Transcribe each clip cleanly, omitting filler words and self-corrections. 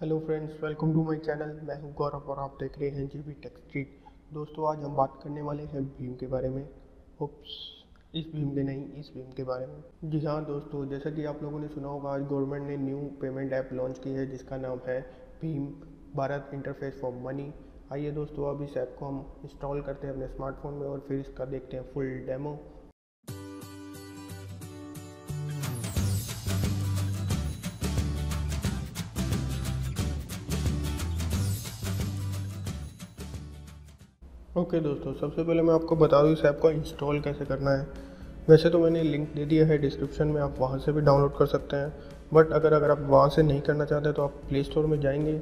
Hello friends, welcome to my channel. मैं हूं गौरव और आप देख रहे हैं जीबी टेक स्ट्रीट। दोस्तों, आज हम बात करने वाले हैं भीम के बारे में। इस भीम के बारे में। जी हाँ दोस्तों, जैसा कि आप लोगों ने सुना होगा, आज गवर्नमेंट ने न्यू पेमेंट ऐप लॉन्च की है जिसका नाम है Bhim, Bharat interface for money. आइए दोस्तों, अब इस ऐप को हम इंस्टॉल करते हैं अपने स्मार्टफोन में और फिर इसका देखते हैं फुल डेमो। ओके दोस्तों, सबसे पहले मैं आपको बता दूं इस ऐप को इंस्टॉल कैसे करना है। वैसे तो मैंने लिंक दे दिया है डिस्क्रिप्शन में, आप वहां से भी डाउनलोड कर सकते हैं। बट अगर आप वहां से नहीं करना चाहते तो आप प्ले स्टोर में जाएंगे,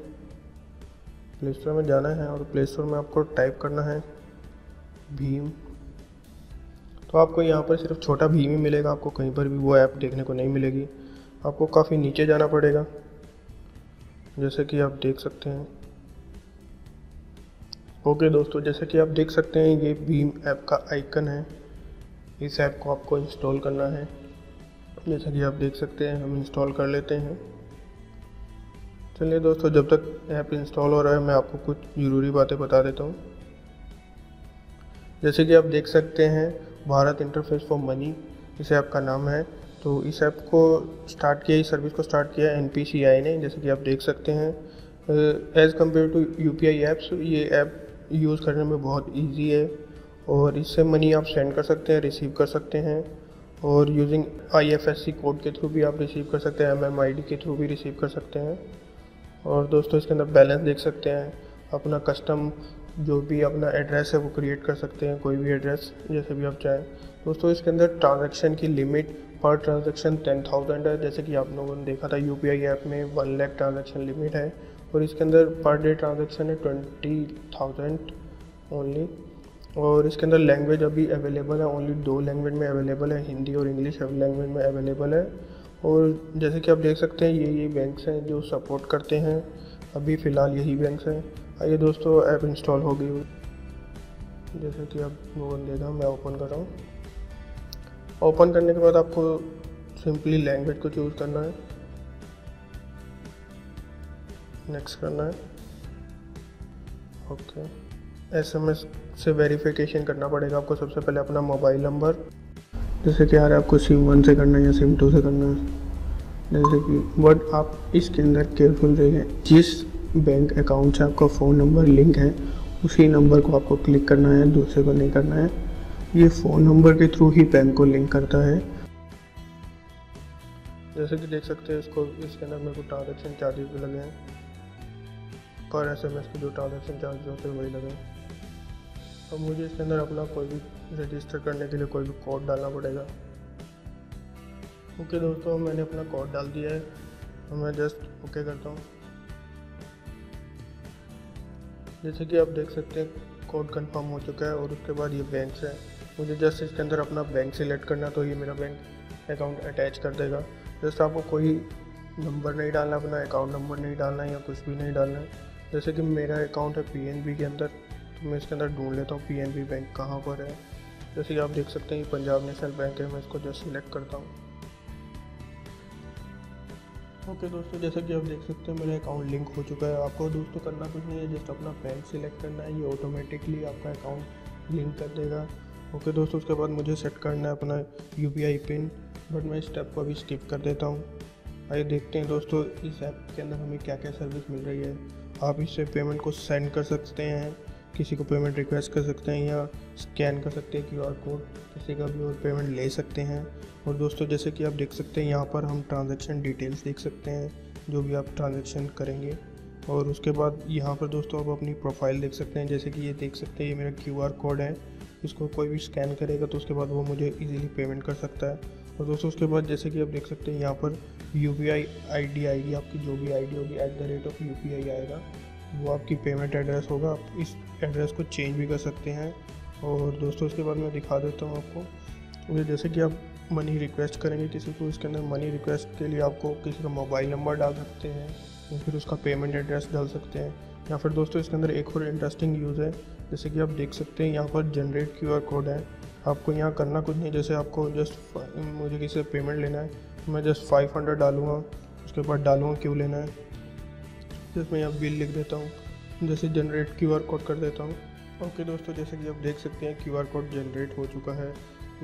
प्ले स्टोर में जाना है और प्ले स्टोर में आपको टाइप करना है भीम। तो आपको यहाँ पर सिर्फ छोटा भीम ही मिलेगा, आपको कहीं पर भी वो ऐप देखने को नहीं मिलेगी। आपको काफ़ी नीचे जाना पड़ेगा, जैसे कि आप देख सकते हैं। ओके दोस्तों, जैसे कि आप देख सकते हैं ये भीम ऐप का आइकन है। इस ऐप को आपको इंस्टॉल करना है, जैसा कि आप देख सकते हैं। हम इंस्टॉल कर लेते हैं। चलिए दोस्तों, जब तक ऐप इंस्टॉल हो रहा है मैं आपको कुछ ज़रूरी बातें बता देता हूँ। जैसे कि आप देख सकते हैं, भारत इंटरफेस फॉर मनी इस ऐप का नाम है। तो इस ऐप को स्टार्ट किया, इस सर्विस को स्टार्ट किया NPCI ने, जैसे कि आप देख सकते हैं। As compare to UPI apps, ये ऐप यूज़ करने में बहुत इजी है और इससे मनी आप सेंड कर सकते हैं, रिसीव कर सकते हैं और यूजिंग IFSC कोड के थ्रू भी आप रिसीव कर सकते हैं, MMID के थ्रू भी रिसीव कर सकते हैं। और दोस्तों, इसके अंदर बैलेंस देख सकते हैं, अपना कस्टम जो भी अपना एड्रेस है वो क्रिएट कर सकते हैं, कोई भी एड्रेस जैसे भी आप चाहें। दोस्तों, इसके अंदर ट्रांजैक्शन की लिमिट पर ट्रांजैक्शन 10,000 है, जैसे कि आप लोगों ने देखा था UPI ऐप में 1 लाख ट्रांजैक्शन लिमिट है। और इसके अंदर पर डे ट्रांजैक्शन है 20,000 ओनली। और इसके अंदर लैंग्वेज अभी अवेलेबल है, ओनली 2 लैंग्वेज में अवेलेबल है, हिंदी और इंग्लिश लैंग्वेज में अवेलेबल है। और जैसे कि आप देख सकते हैं ये बैंक्स हैं जो सपोर्ट करते हैं, अभी फ़िलहाल यही बैंक्स हैं। आइए दोस्तों, ऐप इंस्टॉल हो गई, जैसे कि आप लोगों ने देखा। मैं ओपन कर रहा हूँ। ओपन करने के बाद आपको सिंपली लैंग्वेज को चूज़ करना है, नेक्स्ट करना है। ओके, SMS से वेरिफिकेशन करना पड़ेगा आपको। सबसे पहले अपना मोबाइल नंबर, जैसे कि यार आपको SIM 1 से करना है या SIM 2 से करना है, जैसे कि बट आप इसके अंदर केयरफुल रहिए। जिस बैंक अकाउंट से आपका फ़ोन नंबर लिंक है उसी नंबर को आपको क्लिक करना है, दूसरे को नहीं करना है। ये फ़ोन नंबर के थ्रू ही बैंक को लिंक करता है। जैसे कि देख सकते हैं इसको, इसके अंदर मेरे को ट्रांजेक्शन चार्जेस भी लगे हैं, पर SMS के जो ट्रांजेक्शन चार्ज होते हैं वही लगे। अब मुझे इसके अंदर अपना कोई भी रजिस्टर करने के लिए कोई भी कोड डालना पड़ेगा। ओके दोस्तों, मैंने अपना कोड डाल दिया है और मैं जस्ट ओके करता हूँ। जैसे कि आप देख सकते हैं कोड कंफर्म हो चुका है और उसके बाद ये बैंक है। मुझे जस्ट इसके अंदर अपना बैंक सिलेक्ट करना, तो ये मेरा बैंक अकाउंट अटैच कर देगा। जस्ट आपको कोई नंबर नहीं डालना, अपना अकाउंट नंबर नहीं डालना है या कुछ भी नहीं डालना है। जैसे कि मेरा अकाउंट है PNB के अंदर, तो मैं इसके अंदर ढूंढ लेता हूँ PNB बैंक कहाँ पर है। जैसे कि आप देख सकते हैं पंजाब नेशनल बैंक है, मैं इसको जस्ट सिलेक्ट करता हूँ। ओके दोस्तों, जैसे कि आप देख सकते हैं मेरा अकाउंट लिंक हो चुका है। आपको दोस्तों करना कुछ नहीं है, जस्ट अपना बैंक सिलेक्ट करना है, ये ऑटोमेटिकली आपका अकाउंट लिंक कर देगा। ओके दोस्तों, उसके बाद मुझे सेट करना है अपना UPI पिन, बट मैं इस स्टेप को अभी स्किप कर देता हूँ। आइए देखते हैं दोस्तों इस ऐप के अंदर हमें क्या क्या सर्विस मिल रही है। आप इससे पेमेंट को सेंड कर सकते हैं, किसी को पेमेंट रिक्वेस्ट कर सकते हैं या स्कैन कर सकते हैं QR कोड किसी का भी, और पेमेंट ले सकते हैं। और दोस्तों, जैसे कि आप देख सकते हैं यहाँ पर हम ट्रांजैक्शन डिटेल्स देख सकते हैं, जो भी आप ट्रांजैक्शन करेंगे। और उसके बाद यहाँ पर दोस्तों आप अपनी प्रोफाइल देख सकते हैं, जैसे कि ये देख सकते हैं ये मेरा QR कोड है, इसको कोई भी स्कैन करेगा तो उसके बाद वो मुझे इजीली पेमेंट कर सकता है। और दोस्तों उसके बाद जैसे कि आप देख सकते हैं यहाँ पर UPI ID आपकी जो भी ID होगी @UPI आएगा, वो आपकी पेमेंट एड्रेस होगा। आप इस एड्रेस को चेंज भी कर सकते हैं। और दोस्तों उसके बाद मैं दिखा देता हूँ आपको, जैसे कि आप मनी रिक्वेस्ट करेंगे किसी को, इसके अंदर मनी रिक्वेस्ट के लिए आपको किसी का मोबाइल नंबर डाल सकते हैं या फिर उसका पेमेंट एड्रेस डाल सकते हैं। या फिर दोस्तों इसके अंदर एक और इंटरेस्टिंग यूज़ है, जैसे कि आप देख सकते हैं यहाँ पर जनरेट QR कोड है। आपको यहाँ करना कुछ नहीं, जैसे आपको जस्ट मुझे किसी से पेमेंट लेना है, मैं जस्ट 500 डालूँगा, उसके बाद डालूँगा क्यों लेना है, जिसमें यहाँ बिल लिख देता हूँ, जैसे जनरेट क्यूआर कोड कर देता हूँ। ओके दोस्तों, जैसे कि आप देख सकते हैं क्यूआर कोड जनरेट हो चुका है।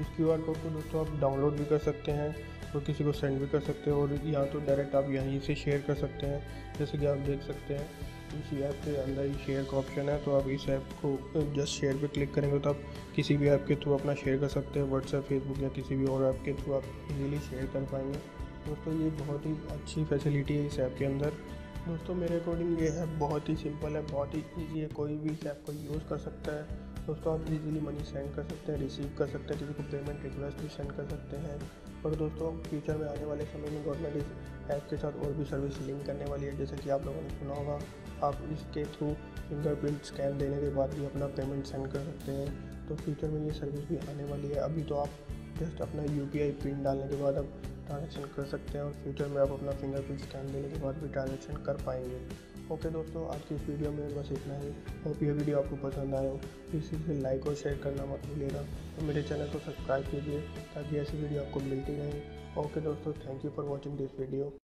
इस क्यूआर कोड को दोस्तों आप डाउनलोड भी कर सकते हैं और किसी को सेंड भी कर सकते हो, और यहाँ तो डायरेक्ट आप यहीं से शेयर कर सकते हैं। जैसे कि आप देख सकते हैं इसी ऐप के अंदर ही शेयर का ऑप्शन है, तो आप इस ऐप को जस्ट शेयर पे क्लिक करेंगे तो आप किसी भी ऐप के थ्रू अपना शेयर कर सकते हैं। व्हाट्सएप, फेसबुक या किसी भी और ऐप के थ्रू आप इजीली शेयर कर पाएंगे। दोस्तों ये बहुत ही अच्छी फैसिलिटी है इस ऐप के अंदर। दोस्तों मेरे अकॉर्डिंग ये ऐप बहुत ही सिंपल है, बहुत ही ईजी है, कोई भी इस ऐप को यूज़ कर सकता है। दोस्तों आप इजीली मनी सेंड कर सकते हैं, रिसीव कर सकते हैं, किसी को पेमेंट रिक्वेस्ट भी सेंड कर सकते हैं। और दोस्तों फ्यूचर में आने वाले समय में गवर्नमेंट इस ऐप के साथ और भी सर्विस लिंक करने वाली है। जैसे कि आप लोगों ने सुना होगा, आप इसके थ्रू फिंगरप्रिंट स्कैन देने के बाद भी अपना पेमेंट सेंड कर सकते हैं, तो फ्यूचर में ये सर्विस भी आने वाली है। अभी तो आप जस्ट अपना यूपीआई पिन डालने के बाद आप ट्रांजेक्शन कर सकते हैं, और फ्यूचर में आप अपना फिंगरप्रिंट स्कैन देने के बाद भी ट्रांजेक्शन कर पाएंगे। ओके दोस्तों, आज की इस वीडियो में बस इतना ही। होप ये वीडियो आपको पसंद आए हो, प्लीज़ इसे लाइक और शेयर करना मत भूलिएगा, और मेरे चैनल को सब्सक्राइब कीजिए ताकि ऐसी वीडियो आपको मिलती रहे। ओके दोस्तों, thank you for watching this video.